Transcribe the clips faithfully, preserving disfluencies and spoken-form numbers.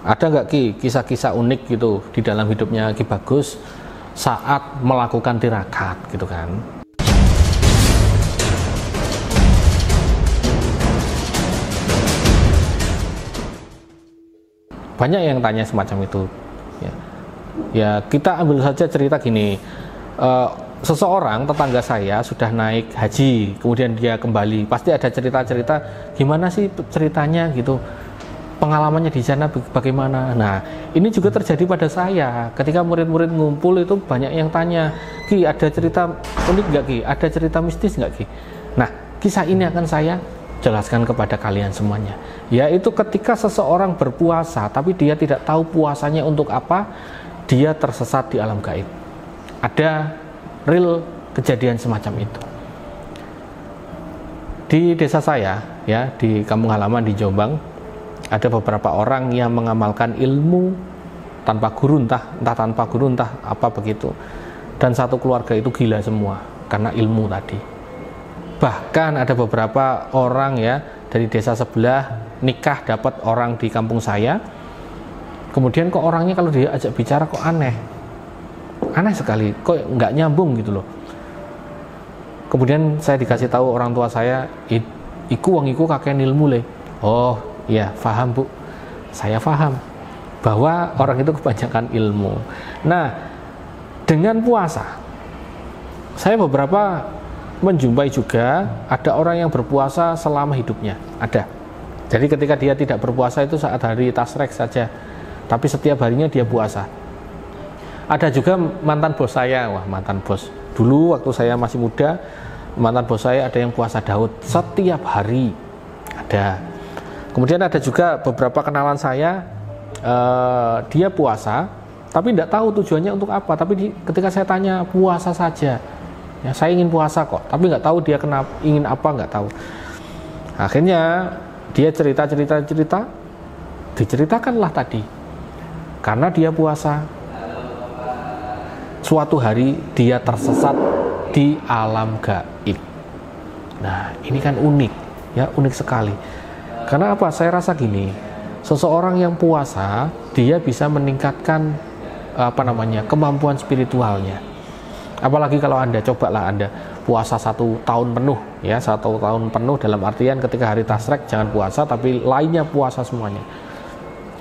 Ada nggak Ki kisah-kisah unik gitu di dalam hidupnya Ki Bagus saat melakukan tirakat gitu kan? Banyak yang tanya semacam itu. Ya, ya kita ambil saja cerita gini. Uh, Seseorang tetangga saya sudah naik haji, kemudian dia kembali. Pasti ada cerita-cerita gimana sih ceritanya gitu, pengalamannya di sana bagaimana. Nah, ini juga terjadi pada saya. Ketika murid-murid ngumpul itu banyak yang tanya, Ki ada cerita unik nggak Ki? Ada cerita mistis nggak Ki? Nah, kisah ini akan saya jelaskan kepada kalian semuanya. Yaitu ketika seseorang berpuasa, tapi dia tidak tahu puasanya untuk apa, dia tersesat di alam gaib. Ada real kejadian semacam itu di desa saya, ya, di kampung halaman di Jombang. Ada beberapa orang yang mengamalkan ilmu tanpa guru, entah, entah tanpa guru entah apa begitu, dan satu keluarga itu gila semua karena ilmu tadi. Bahkan ada beberapa orang ya dari desa sebelah nikah dapat orang di kampung saya, kemudian kok orangnya kalau diajak bicara kok aneh aneh sekali, kok nggak nyambung gitu loh. Kemudian saya dikasih tahu orang tua saya, iku wong iku kakek ilmu le. Oh iya, paham Bu, saya paham bahwa orang itu kebanyakan ilmu. Nah, dengan puasa saya beberapa menjumpai juga ada orang yang berpuasa selama hidupnya, ada. Jadi ketika dia tidak berpuasa itu saat hari tasrek saja, tapi setiap harinya dia puasa. Ada juga mantan bos saya, wah mantan bos, dulu waktu saya masih muda, mantan bos saya ada yang puasa Daud, setiap hari ada. Kemudian ada juga beberapa kenalan saya, eh, dia puasa, tapi tidak tahu tujuannya untuk apa, tapi di, ketika saya tanya, puasa saja, ya, saya ingin puasa kok, tapi nggak tahu dia kenapa, ingin apa, nggak tahu. Akhirnya dia cerita-cerita-cerita, diceritakanlah tadi, karena dia puasa, suatu hari dia tersesat di alam gaib. Nah, ini kan unik, ya, unik sekali. Karena apa? Saya rasa gini, seseorang yang puasa, dia bisa meningkatkan apa namanya kemampuan spiritualnya. Apalagi kalau Anda cobalah Anda puasa satu tahun penuh, ya, satu tahun penuh dalam artian ketika hari tasrek jangan puasa, tapi lainnya puasa semuanya.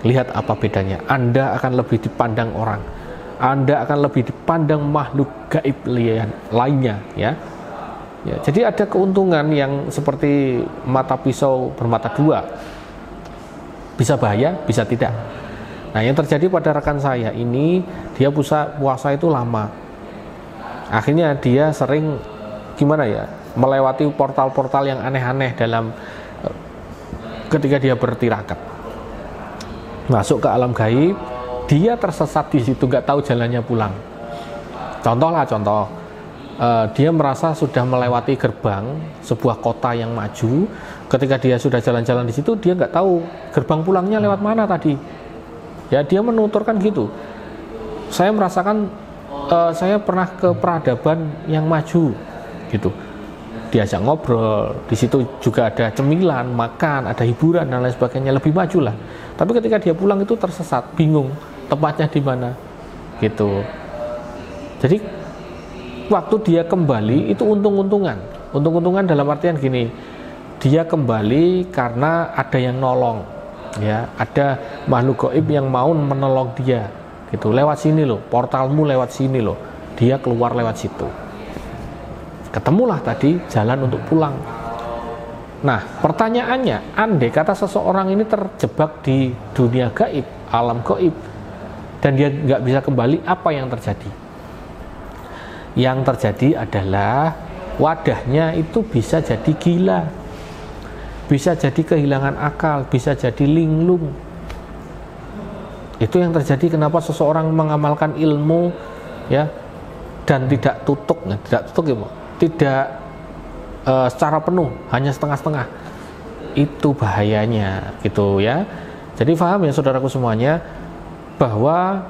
Lihat apa bedanya. Anda akan lebih dipandang orang. Anda akan lebih dipandang makhluk gaib lainnya, ya. Ya, jadi ada keuntungan yang seperti mata pisau bermata dua, bisa bahaya, bisa tidak. Nah, yang terjadi pada rekan saya ini, dia puasa puasa itu lama. Akhirnya dia sering gimana ya, melewati portal-portal yang aneh-aneh dalam ketika dia bertirakat, masuk ke alam gaib. Dia tersesat di situ, nggak tahu jalannya pulang. Contoh lah, contoh. Uh, dia merasa sudah melewati gerbang sebuah kota yang maju. Ketika dia sudah jalan-jalan di situ, dia nggak tahu gerbang pulangnya lewat mana tadi. Ya, dia menuturkan gitu. Saya merasakan, uh, saya pernah ke peradaban yang maju, gitu. Diajak ngobrol, di situ juga ada cemilan, makan, ada hiburan dan lain sebagainya, lebih maju lah. Tapi ketika dia pulang itu tersesat, bingung tempatnya di mana, gitu. Jadi waktu dia kembali itu untung-untungan, untung-untungan dalam artian gini, dia kembali karena ada yang nolong, ya, ada makhluk gaib yang mau menolong dia, gitu. Lewat sini loh, portalmu lewat sini loh, dia keluar lewat situ. Ketemulah tadi jalan untuk pulang. Nah, pertanyaannya, andai kata seseorang ini terjebak di dunia gaib, alam gaib, dan dia nggak bisa kembali, apa yang terjadi? Yang terjadi adalah wadahnya itu bisa jadi gila, bisa jadi kehilangan akal, bisa jadi linglung. Itu yang terjadi kenapa seseorang mengamalkan ilmu, ya, dan tidak tutup, tidak tutup ya, tidak e, secara penuh, hanya setengah-setengah. Itu bahayanya, gitu ya. Jadi paham ya saudaraku semuanya, bahwa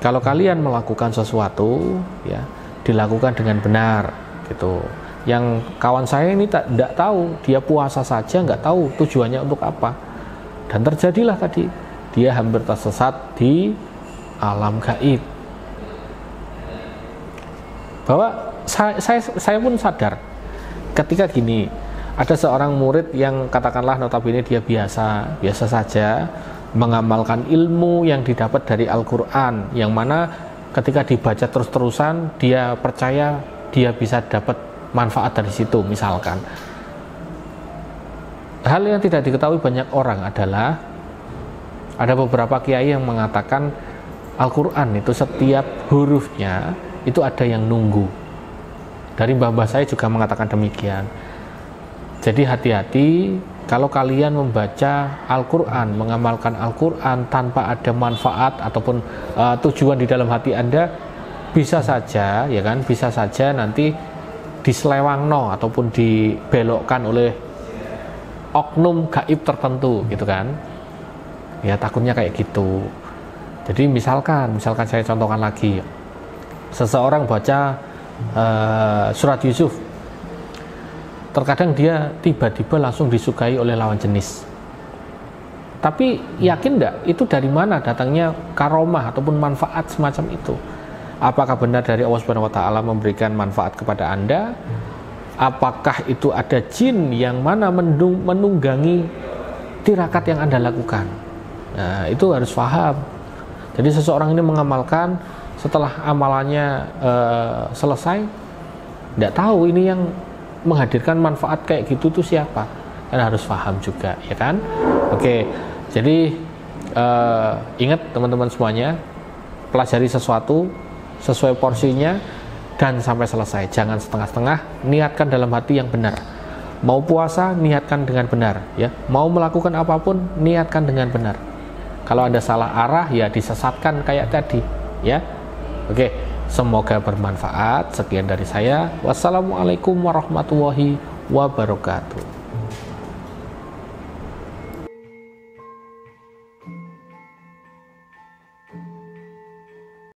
kalau kalian melakukan sesuatu, ya, dilakukan dengan benar, gitu. Yang kawan saya ini tak tidak tahu, dia puasa saja nggak tahu tujuannya untuk apa, dan terjadilah tadi dia hampir tersesat di alam gaib. Bahwa saya, saya, saya pun sadar ketika gini, ada seorang murid yang katakanlah notabene dia biasa, biasa saja mengamalkan ilmu yang didapat dari Al-Quran, yang mana ketika dibaca terus-terusan dia percaya dia bisa dapat manfaat dari situ. Misalkan hal yang tidak diketahui banyak orang adalah ada beberapa kiai yang mengatakan Al-Quran itu setiap hurufnya itu ada yang nunggu. Dari mbah-mbah saya juga mengatakan demikian. Jadi hati-hati kalau kalian membaca Al-Quran, mengamalkan Al-Quran tanpa ada manfaat ataupun uh, tujuan di dalam hati Anda, bisa saja, ya kan, bisa saja nanti diselewangno ataupun dibelokkan oleh oknum gaib tertentu, gitu kan? Ya takutnya kayak gitu. Jadi misalkan, misalkan saya contohkan lagi, seseorang baca uh, surat Yusuf. Terkadang dia tiba-tiba langsung disukai oleh lawan jenis. Tapi yakin enggak itu dari mana datangnya karomah ataupun manfaat semacam itu? Apakah benar dari Allah Subhanahu wa Ta'ala memberikan manfaat kepada Anda? Apakah itu ada jin yang mana menunggangi tirakat yang Anda lakukan? Nah, itu harus paham. Jadi seseorang ini mengamalkan, setelah amalannya eh, selesai, enggak tahu ini yang menghadirkan manfaat kayak gitu tuh siapa, kan harus paham juga, ya kan? Oke, jadi uh, ingat teman-teman semuanya, pelajari sesuatu sesuai porsinya dan sampai selesai, jangan setengah-setengah. Niatkan dalam hati yang benar. Mau puasa, niatkan dengan benar, ya. Mau melakukan apapun, niatkan dengan benar. Kalau Anda salah arah, ya disesatkan kayak tadi, ya. Oke, semoga bermanfaat. Sekian dari saya. Wassalamualaikum warahmatullahi wabarakatuh.